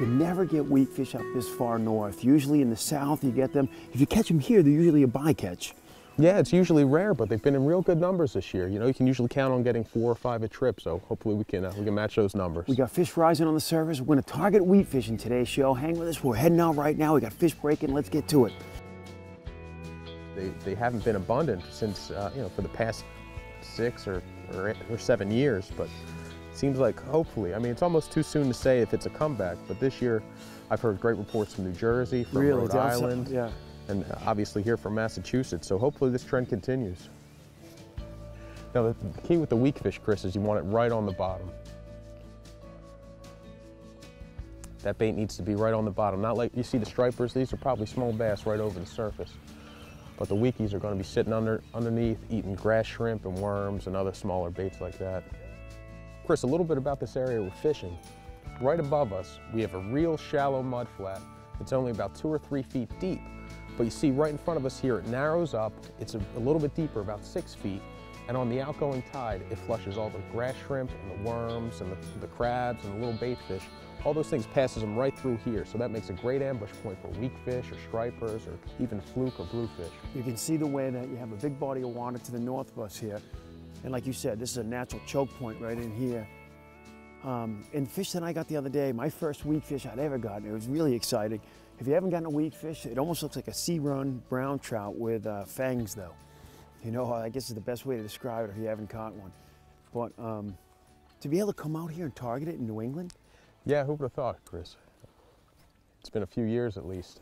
You never get weak fish up this far north. Usually in the south you get them. If you catch them here, they're usually a bycatch. Yeah, it's usually rare, but they've been in real good numbers this year. You know, you can usually count on getting 4 or 5 a trip, so hopefully we can match those numbers. We got fish rising on the surface. We're going to target weakfish in today's show. Hang with us. We're heading out right now. We got fish breaking. Let's get to it. They haven't been abundant since, you know, for the past 6 or 7 years, but it seems like hopefully, I mean, it's almost too soon to say if it's a comeback, but this year I've heard great reports from New Jersey, from Rhode Island. Yeah. And obviously here from Massachusetts, so hopefully this trend continues. Now the key with the weak fish, Chris, is you want it right on the bottom. That bait needs to be right on the bottom, not like you see the stripers. These are probably small bass right over the surface, but the weakies are going to be sitting underneath, eating grass shrimp and worms and other smaller baits like that. Chris, a little bit about this area we're fishing. Right above us, we have a real shallow mud flat. It's only about 2 or 3 feet deep. But you see right in front of us here, it narrows up. It's a little bit deeper, about 6 feet. And on the outgoing tide, it flushes all the grass shrimp and the worms and the crabs and the little bait fish. All those things passes them right through here. So that makes a great ambush point for weak fish or stripers or even fluke or bluefish. You can see the way that you have a big body of water to the north of us here. And like you said, this is a natural choke point right in here. And fish that I got the other day, my first weak fish I'd ever gotten, it was really exciting. If you haven't gotten a weak fish, it almost looks like a sea run brown trout with fangs though. You know, I guess is the best way to describe it if you haven't caught one. But to be able to come out here and target it in New England? Yeah, who would have thought, Chris? It's been a few years at least.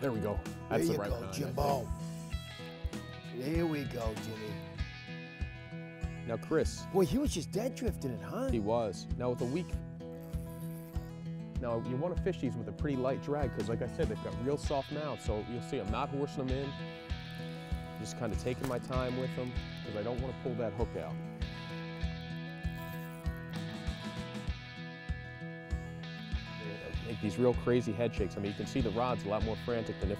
There we go. That's the right one. There you go, Jimbo. There we go, Jimmy. Now, Chris. Boy, he was just dead drifting it, huh? He was. Now, with a weak... Now, you want to fish these with a pretty light drag because, like I said, they've got real soft mouths, so you'll see I'm not horsing them in. I'm just kind of taking my time with them because I don't want to pull that hook out. These real crazy head shakes. I mean, you can see the rod's a lot more frantic than if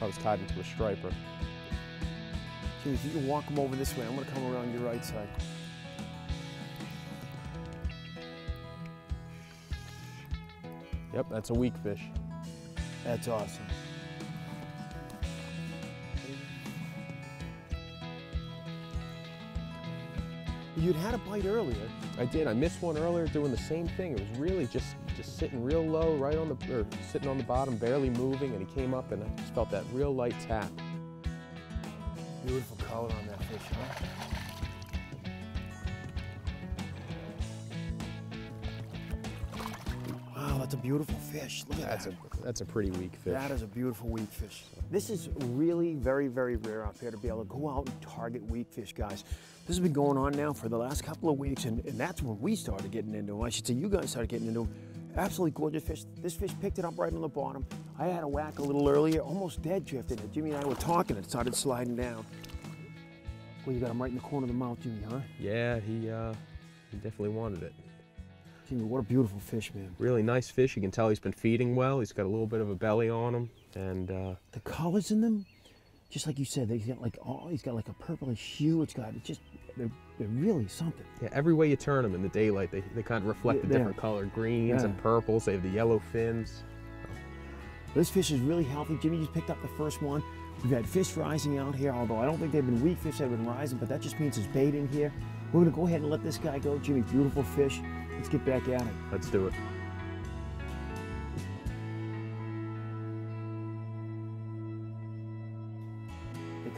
I was tied into a striper. Geez, you can walk them over this way. I'm gonna come around your right side. Yep, that's a weak fish. That's awesome. You'd had a bite earlier. I did. I missed one earlier doing the same thing. It was really just sitting real low, right on the, or sitting on the bottom, barely moving, and he came up and I just felt that real light tap. Beautiful color on that fish, huh? Wow, that's a beautiful fish. Look at that. That's a pretty weak fish. That is a beautiful weak fish. This is really very, very rare out here to be able to go out and target weak fish, guys. This has been going on now for the last couple of weeks, and that's when we started getting into them. I should say you guys started getting into them. Absolutely gorgeous fish. This fish picked it up right on the bottom. I had a whack a little earlier, almost dead drifted it. Jimmy and I were talking, it started sliding down. Well, you got him right in the corner of the mouth, Jimmy, huh? Yeah, he definitely wanted it. Jimmy, what a beautiful fish, man. Really nice fish. You can tell he's been feeding well. He's got a little bit of a belly on him, and the colors in them. Just like you said, he's got like a purplish hue. They're really something. Yeah, every way you turn them in the daylight, they kind of reflect the different color, greens and purples. They have the yellow fins. This fish is really healthy. Jimmy just picked up the first one. We've had fish rising out here, although I don't think they've been weak fish that have been rising, but that just means there's bait in here. We're gonna go ahead and let this guy go. Jimmy, beautiful fish. Let's get back at it. Let's do it.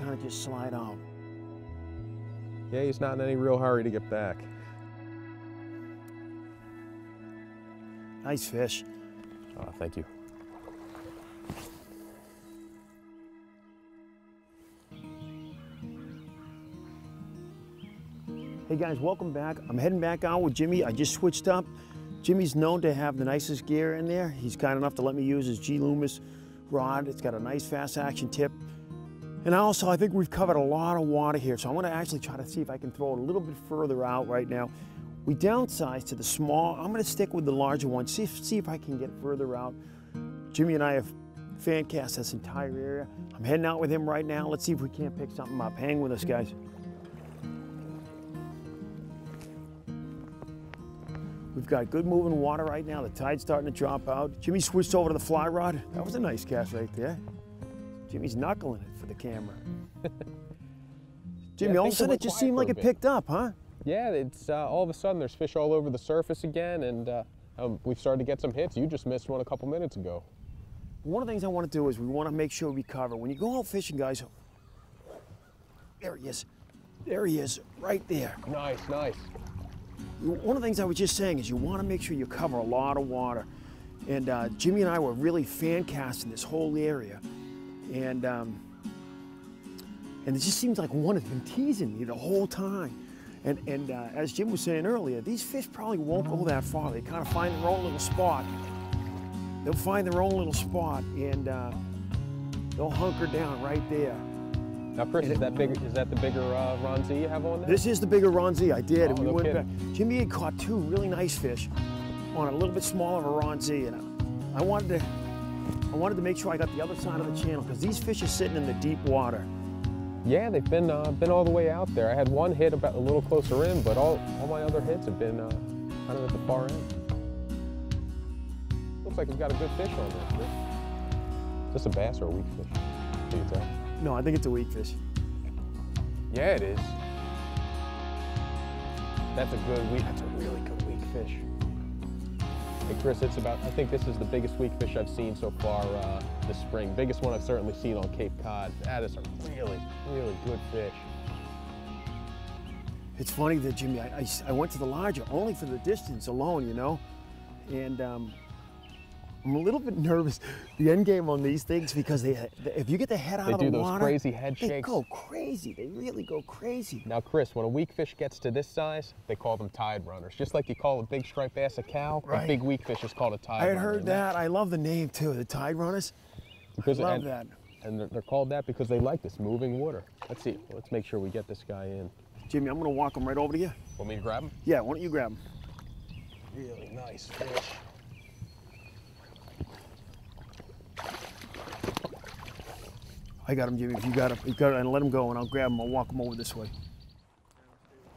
Kind of just slide out. Yeah, he's not in any real hurry to get back. Nice fish. Oh, thank you. Hey guys, welcome back. I'm heading back out with Jimmy. I just switched up. Jimmy's known to have the nicest gear in there. He's kind enough to let me use his G Loomis rod. It's got a nice fast action tip. And also, I think we've covered a lot of water here, so I want to actually try to see if I can throw it a little bit further out right now. We downsized to the small. I'm going to stick with the larger one, see if I can get further out. Jimmy and I have fan cast this entire area. I'm heading out with him right now. Let's see if we can't pick something up. Hang with us, guys. We've got good moving water right now. The tide's starting to drop out. Jimmy switched over to the fly rod. That was a nice cast right there. Jimmy's knuckling it for the camera. Jimmy, yeah, all of a sudden it just seemed like it picked up, huh? Yeah, it's all of a sudden there's fish all over the surface again, and we've started to get some hits. You just missed one a couple minutes ago. One of the things I want to do is we want to make sure we cover. When you go out fishing, guys, there he is. There he is, right there. Nice, nice. One of the things I was just saying is you want to make sure you cover a lot of water. And Jimmy and I were really fan casting this whole area. And it just seems like one has been teasing me the whole time. And as Jim was saying earlier, these fish probably won't go that far. They kind of find their own little spot. They'll find their own little spot, and they'll hunker down right there. Now, Chris, is that the bigger Ron Z you have on there? This is the bigger Ron Z I did. Oh, and we went back. Jimmy had caught two really nice fish on a little bit smaller of a Ron Z, and I wanted to make sure I got the other side of the channel, because these fish are sitting in the deep water. Yeah, they've been all the way out there. I had one hit about a little closer in, but all my other hits have been kind of at the far end. Looks like it's got a good fish on there. Is this a bass or a weak fish? Can you tell? No, I think it's a weak fish. Yeah, it is. That's a good weak. That's a really good weak fish. Hey, Chris, it's about. I think this is the biggest weak fish I've seen so far this spring. Biggest one I've certainly seen on Cape Cod. That is a really, really good fish. It's funny that, Jimmy, I went to the larger only for the distance alone, you know, and. I'm a little bit nervous the end game on these things, because if you get the head out of the water, they do those crazy head shakes. They go crazy. They really go crazy. Now, Chris, when a weak fish gets to this size, they call them tide runners. Just like you call a big striped bass a cow, right. A big weak fish is called a tide runner. I had heard that. I love the name, too, the tide runners. Because I love that. And they're called that because they like this moving water. Let's see. Let's make sure we get this guy in. Jimmy, I'm going to walk him right over to you. Want me to grab him? Yeah, why don't you grab him? Really nice fish. I got him, Jimmy. If you got him, and let him go, and I'll grab him. I'll walk him over this way.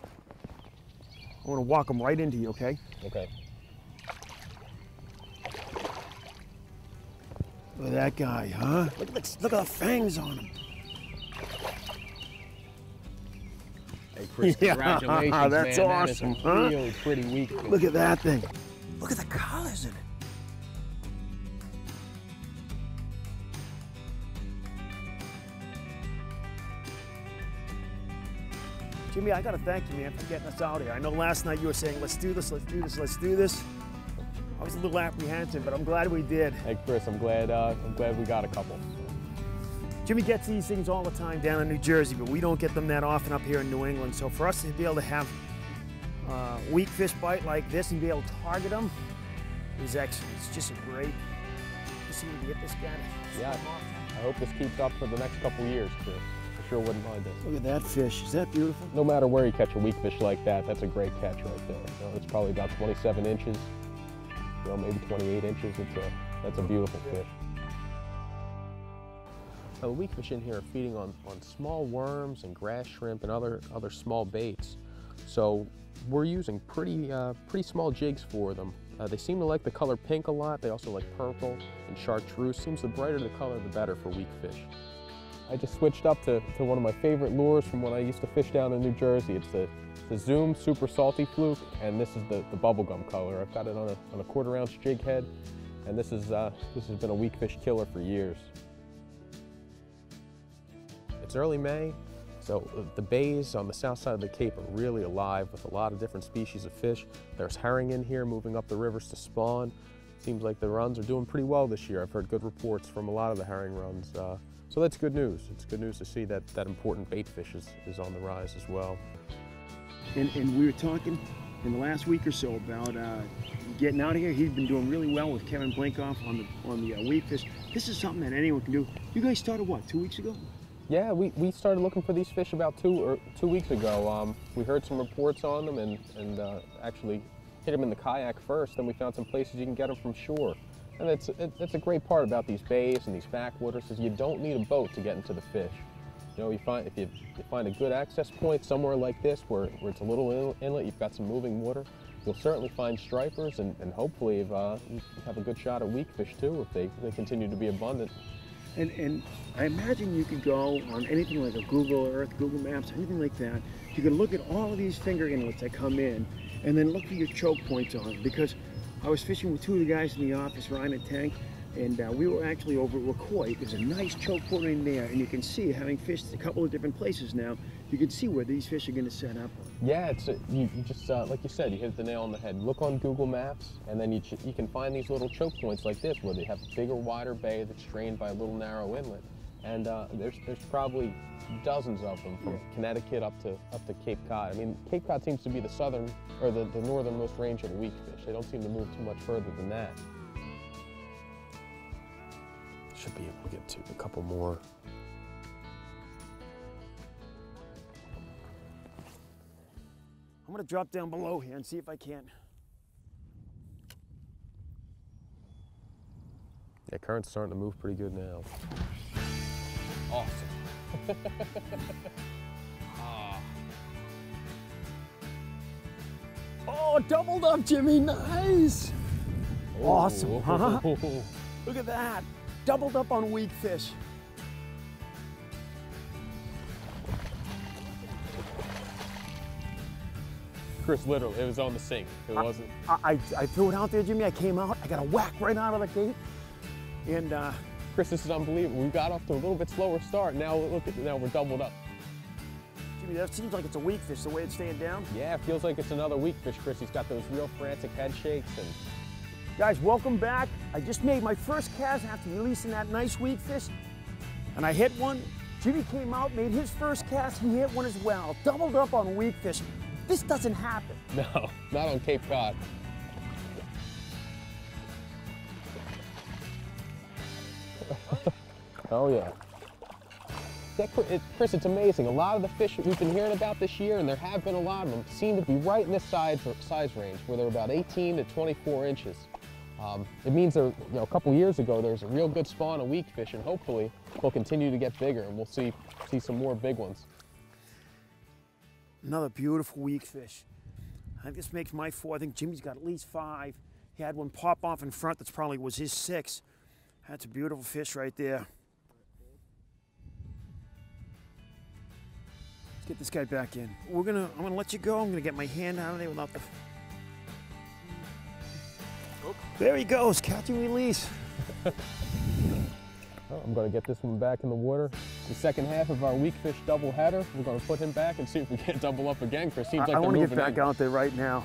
I want to walk him right into you, okay? Okay. Look at that guy, huh? Look at the fangs on him. Hey, Chris, congratulations, man. That's awesome, huh? That is a really pretty weak fish. Look at that thing. Look at the colors in it. Jimmy, I gotta thank you, man, for getting us out here. I know last night you were saying, let's do this, let's do this, let's do this. I was a little apprehensive, but I'm glad we did. Hey, Chris, I'm glad we got a couple. Jimmy gets these things all the time down in New Jersey, but we don't get them that often up here in New England. So for us to be able to have a weak fish bite like this and be able to target them is excellent. It's just a great, you see, we can get this guy to swim off. I hope this keeps up for the next couple years, Chris. Sure wouldn't mind it. Look at that fish. Is that beautiful? No matter where you catch a weak fish like that, that's a great catch right there. You know, it's probably about 27 inches, you know, maybe 28 inches. That's a beautiful fish. Now, the weak fish in here are feeding on small worms and grass shrimp and other small baits. So we're using pretty small jigs for them. They seem to like the color pink a lot. They also like purple and chartreuse. Seems the brighter the color, the better for weak fish. I just switched up to one of my favorite lures from when I used to fish down in New Jersey. It's the Zoom Super Salty Fluke, and this is the bubblegum color. I've got it on a quarter-ounce jig head, and this has been a weak fish killer for years. It's early May, so the bays on the south side of the Cape are really alive with a lot of different species of fish. There's herring in here moving up the rivers to spawn. Seems like the runs are doing pretty well this year. I've heard good reports from a lot of the herring runs. So that's good news. It's good news to see that that important bait fish is on the rise as well. And we were talking in the last week or so about getting out of here. He's been doing really well with Kevin Blinkoff on the weak fish. This is something that anyone can do. You guys started, what, 2 weeks ago? Yeah, we started looking for these fish about two weeks ago. We heard some reports on them and actually hit them in the kayak first. Then we found some places you can get them from shore. And that's a great part about these bays and these backwaters is you don't need a boat to get into the fish. You know, if you find a good access point somewhere like this where it's a little inlet, you've got some moving water, you'll certainly find stripers and hopefully you have a good shot at weakfish too if they continue to be abundant. And I imagine you could go on anything like a Google Earth, Google Maps, anything like that. You can look at all of these finger inlets that come in and then look for your choke points on them, because I was fishing with two of the guys in the office, Ryan and Tank, and we were actually over at Waquoit. There's a nice choke point in there, and you can see, having fished a couple of different places now, you can see where these fish are going to set up. Yeah, you just, like you said, you hit the nail on the head. Look on Google Maps, and then you can find these little choke points like this, where they have a bigger, wider bay that's drained by a little narrow inlet. And there's probably dozens of them from Connecticut up to Cape Cod. I mean, Cape Cod seems to be the southern or the northernmost range of weakfish. They don't seem to move too much further than that. Should be able to get to a couple more. I'm gonna drop down below here and see if I can. Yeah, current's starting to move pretty good now. Awesome. Oh, doubled up, Jimmy, nice. Ooh. Awesome, huh? Ooh. Look at that, doubled up on weakfish. Chris, literally, it was on the sink, it wasn't. I threw it out there, Jimmy, I came out, I got a whack right out of the gate, and Chris, this is unbelievable. We got off to a little bit slower start. Now look at, now we're doubled up. Jimmy, that seems like it's a weak fish, the way it's staying down. Yeah, it feels like it's another weak fish, Chris. He's got those real frantic head shakes. And guys, welcome back. I just made my first cast after releasing that nice weak fish, and I hit one. Jimmy came out, made his first cast, and he hit one as well. Doubled up on weak fish. This doesn't happen. No, not on Cape Cod. Oh yeah. Chris, it's amazing. A lot of the fish we've been hearing about this year, and there have been a lot of them, seem to be right in this size range, where they're about 18 to 24 inches. It means that, you know, a couple years ago, there was a real good spawn of weakfish, and hopefully they'll continue to get bigger, and we'll see some more big ones. Another beautiful weakfish. I think this makes my four. I think Jimmy's got at least five. He had one pop off in front. That's probably was his six. That's a beautiful fish right there. Let's get this guy back in. I'm gonna let you go. I'm gonna get my hand out of there without the. Oh. There he goes, catch and release. Well, I'm gonna get this one back in the water. The second half of our weakfish doubleheader, we're gonna put him back and see if we can't double up again. Chris, seems like I want to get back out there right now.